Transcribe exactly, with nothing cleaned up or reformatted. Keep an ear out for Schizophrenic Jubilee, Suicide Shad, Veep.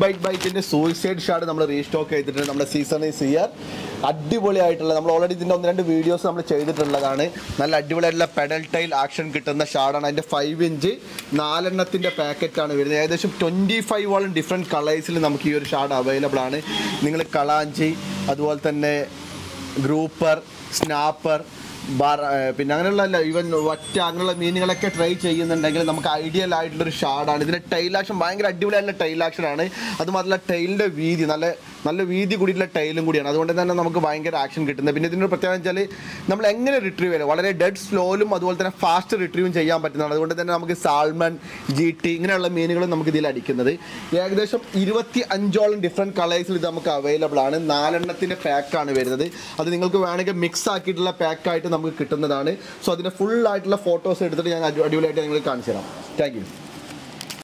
Bike bike in the Suicide Shad and number restock number season is here. Addible item already in the videos number changed it and lagane. Naladible pedal tail action kit on the shard and five inch Nal and nothing the packet and either ship twenty five all different colours in the Namkir shard available on it. Ningle Kalanji, Adwaltane Grouper, Snapper. Bar Pinangala, even what Angala meaning like a try in the Nagal ideal idler shard and the tail action buying a dual and a tail action on it. Adamala tailed a weed in a Nalavi good little tail and good another one than Namaka buying action kit in the Pinatino Patanjali. Namanga retrieval, what a dead slow, Madwal than a faster retrieve in Jayam, but another one than Namaka Salman, G T, and a meaning of Namaki Ladikinari. Yagash of Irvati Anjol and different colors with Namaka available on and Nal and nothing a pack on the Ningle mix a kit la pack item. So, I will show you full photos. Thank you.